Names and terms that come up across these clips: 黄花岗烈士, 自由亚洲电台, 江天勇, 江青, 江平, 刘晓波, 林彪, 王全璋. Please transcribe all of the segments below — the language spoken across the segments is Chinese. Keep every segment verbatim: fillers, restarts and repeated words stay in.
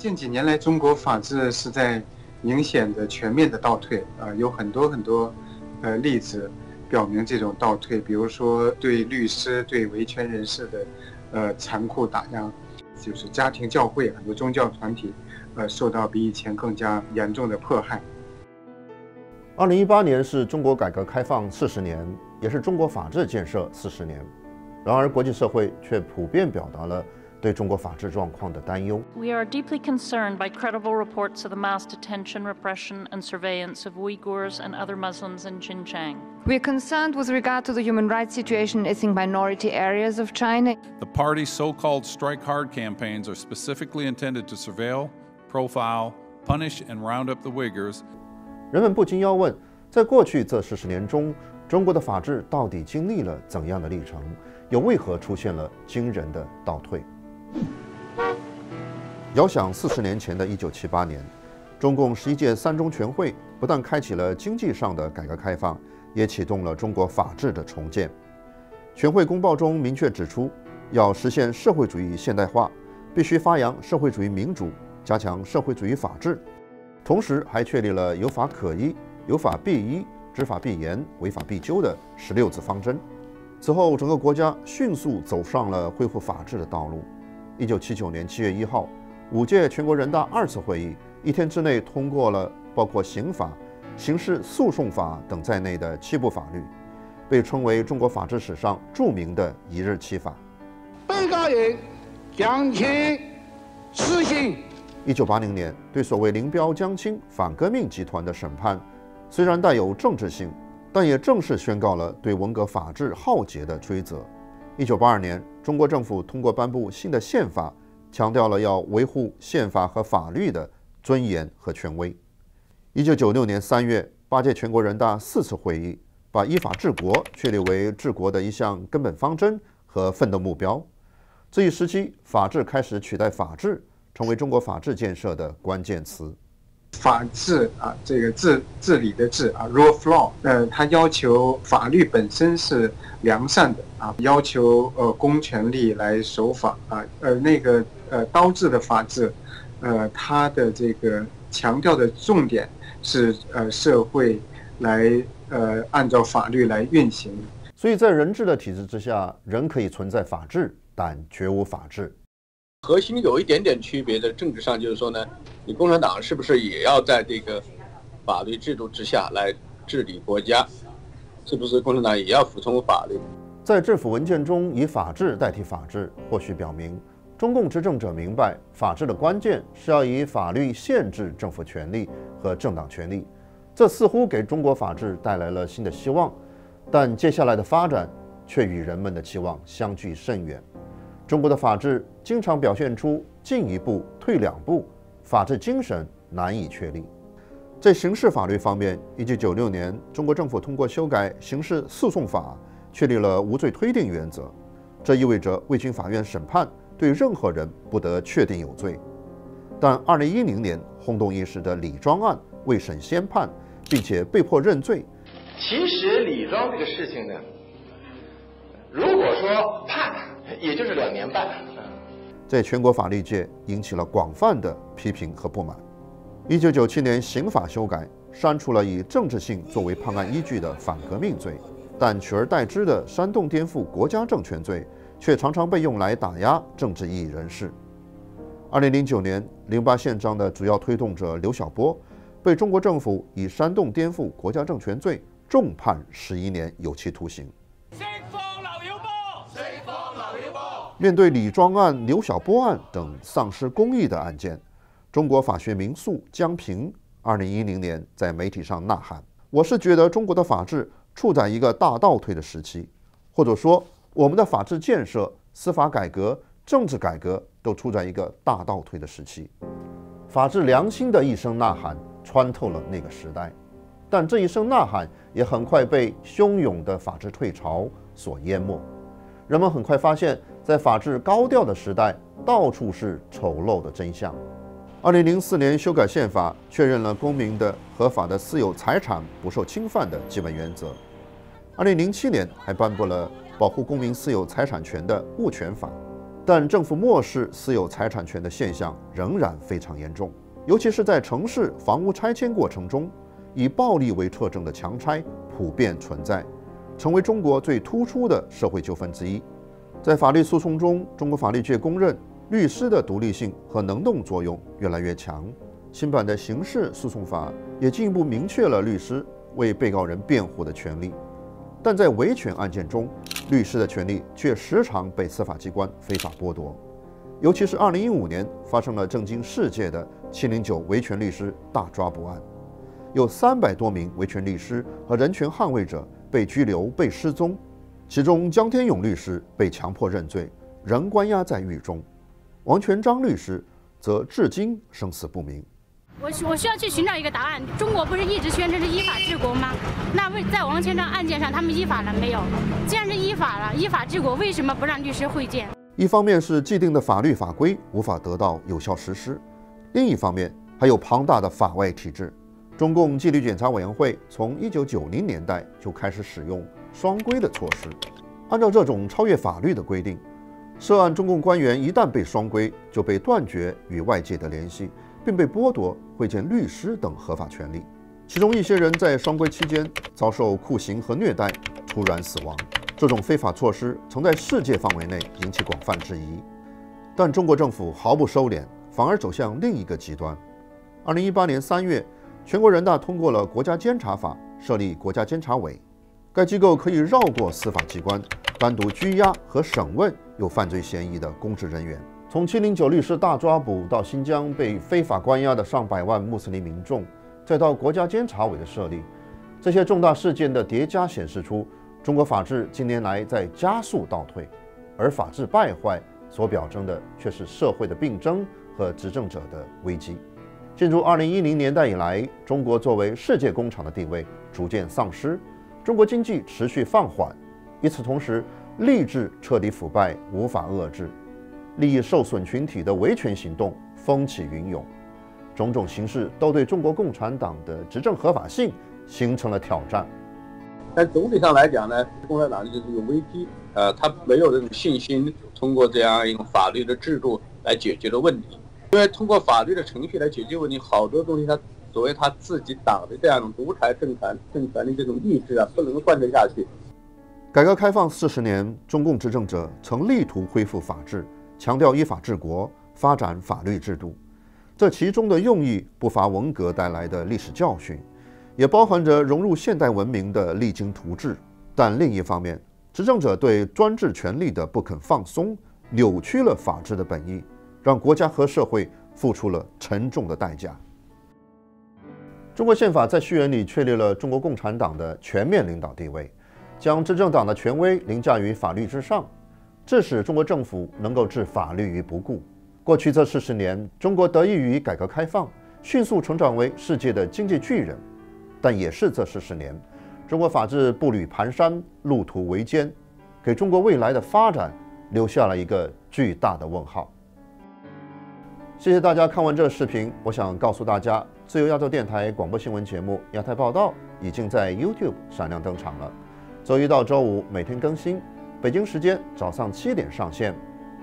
近几年来，中国法治是在明显的、全面的倒退啊、呃，有很多很多呃例子表明这种倒退，比如说对律师、对维权人士的呃残酷打压，就是家庭教会很多宗教团体呃受到比以前更加严重的迫害。二零一八年是中国改革开放四十年，也是中国法治建设四十年。然而，国际社会却普遍表达了对中国法治状况的担忧。We are deeply concerned by credible reports of the mass detention, repression, and surveillance of Uyghurs and other Muslims in Xinjiang. We are concerned with regard to the human rights situation in ethnic minority areas of China. The party's so-called strike hard campaigns are specifically intended to surveil, profile, punish, and round up the Uyghurs. 人们不禁要问，在过去这四十年中，中国的法治到底经历了怎样的历程，又为何出现了惊人的倒退？ 遥想四十年前的一九七八年，中共十一届三中全会不但开启了经济上的改革开放，也启动了中国法治的重建。全会公报中明确指出，要实现社会主义现代化，必须发扬社会主义民主，加强社会主义法治。同时，还确立了有法可依、有法必依、知法必严、违法必究的十六字方针。此后，整个国家迅速走上了恢复法治的道路。 一九七九年七月一号，五届全国人大二次会议一天之内通过了包括刑法、刑事诉讼法等在内的七部法律，被称为中国法治史上著名的“一日七法”。被告人江青失信。一九八零年，对所谓林彪、江青反革命集团的审判，虽然带有政治性，但也正式宣告了对文革法治浩劫的追责。 一九八二年，中国政府通过颁布新的宪法，强调了要维护宪法和法律的尊严和权威。一九九六年三月，八届全国人大四次会议把依法治国确立为治国的一项根本方针和奋斗目标。这一时期，法治开始取代法治，成为中国法治建设的关键词。法治啊，这个治治理的治啊 ，rule of law， 呃，它要求法律本身是 良善的啊，要求呃公权力来守法啊，呃那个呃刀制的法治，呃它的这个强调的重点是呃社会来呃按照法律来运行。所以在人治的体制之下，仍可以存在法治，但绝无法治。核心有一点点区别的政治上就是说呢，你共产党是不是也要在这个法律制度之下来治理国家？ 是不是共产党也要服从法律？在政府文件中以法治代替法治，或许表明中共执政者明白，法治的关键是要以法律限制政府权力和政党权力。这似乎给中国法治带来了新的希望，但接下来的发展却与人们的期望相距甚远。中国的法治经常表现出进一步、退两步，法治精神难以确立。 在刑事法律方面， 一九九六年，中国政府通过修改刑事诉讼法，确立了无罪推定原则。这意味着未经法院审判，对任何人不得确定有罪。但二零一零年轰动一时的李庄案未审先判，并且被迫认罪。其实李庄这个事情呢，如果说判，也就是两年半，在全国法律界引起了广泛的批评和不满。 一九九七年刑法修改，删除了以政治性作为判案依据的反革命罪，但取而代之的煽动颠覆国家政权罪却常常被用来打压政治异议人士。二零零九年，零八宪章的主要推动者刘晓波被中国政府以煽动颠覆国家政权罪重判十一年有期徒刑。释放劉曉波！釋放劉曉波！面对李庄案、刘晓波案等丧失公义的案件， 中国法学名宿江平二零一零年在媒体上呐喊：“我是觉得中国的法治处在一个大倒退的时期，或者说我们的法治建设、司法改革、政治改革都处在一个大倒退的时期。”法治良心的一声呐喊穿透了那个时代，但这一声呐喊也很快被汹涌的法治退潮所淹没。人们很快发现，在法治高调的时代，到处是丑陋的真相。 二零零四年修改宪法，确认了公民的合法的私有财产不受侵犯的基本原则。二零零七年还颁布了保护公民私有财产权的物权法。但政府漠视私有财产权的现象仍然非常严重，尤其是在城市房屋拆迁过程中，以暴力为特征的强拆普遍存在，成为中国最突出的社会纠纷之一。在法律诉讼中，中国法律界公认律师的独立性和能动作用越来越强。新版的刑事诉讼法也进一步明确了律师为被告人辩护的权利，但在维权案件中，律师的权利却时常被司法机关非法剥夺。尤其是二零一五年发生了震惊世界的七零九维权律师大抓捕案，有三百多名维权律师和人权捍卫者被拘留、被失踪，其中江天勇律师被强迫认罪，仍关押在狱中；王全璋律师则至今生死不明。 我我需要去寻找一个答案。中国不是一直宣称是依法治国吗？那为在王全璋案件上，他们依法了没有？既然是依法了，依法治国，为什么不让律师会见？一方面是既定的法律法规无法得到有效实施，另一方面还有庞大的法外体制。中共纪律检查委员会从一九九零年代就开始使用双规的措施。按照这种超越法律的规定，涉案中共官员一旦被双规，就被断绝与外界的联系，并被剥夺 会见律师等合法权利，其中一些人在双规期间遭受酷刑和虐待，突然死亡。这种非法措施曾在世界范围内引起广泛质疑，但中国政府毫不收敛，反而走向另一个极端。二零一八年三月，全国人大通过了《国家监察法》，设立国家监察委，该机构可以绕过司法机关，单独拘押和审问有犯罪嫌疑的公职人员。 从七零九律师大抓捕到新疆被非法关押的上百万穆斯林民众，再到国家监察委的设立，这些重大事件的叠加显示出，中国法治近年来在加速倒退，而法治败坏所表征的却是社会的病症和执政者的危机。进入二零一零年代以来，中国作为世界工厂的地位逐渐丧失，中国经济持续放缓。与此同时，吏治彻底腐败，无法遏制。 利益受损群体的维权行动风起云涌，种种形势都对中国共产党的执政合法性形成了挑战。但总体上来讲呢，共产党就是有危机，呃，他没有这种信心通过这样一种法律的制度来解决的问题，因为通过法律的程序来解决问题，好多东西他所谓他自己党的这样一种独裁政权政权的这种意志啊，不能贯彻下去。改革开放四十年，中共执政者曾力图恢复法治， 强调依法治国，发展法律制度，这其中的用意不乏文革带来的历史教训，也包含着融入现代文明的励精图治。但另一方面，执政者对专制权力的不肯放松，扭曲了法治的本意，让国家和社会付出了沉重的代价。中国宪法在序言里确立了中国共产党的全面领导地位，将执政党的权威凌驾于法律之上， 致使中国政府能够置法律于不顾。过去这四十年，中国得益于改革开放，迅速成长为世界的经济巨人。但也是这四十年，中国法治步履蹒跚，路途维艰，给中国未来的发展留下了一个巨大的问号。谢谢大家看完这个视频。我想告诉大家，自由亚洲电台广播新闻节目《亚太报道》已经在 YouTube 闪亮登场了，周一到周五每天更新。 北京时间早上七点上线。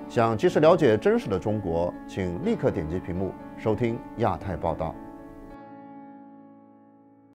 想及时了解真实的中国，请立刻点击屏幕收听《亚太报道》。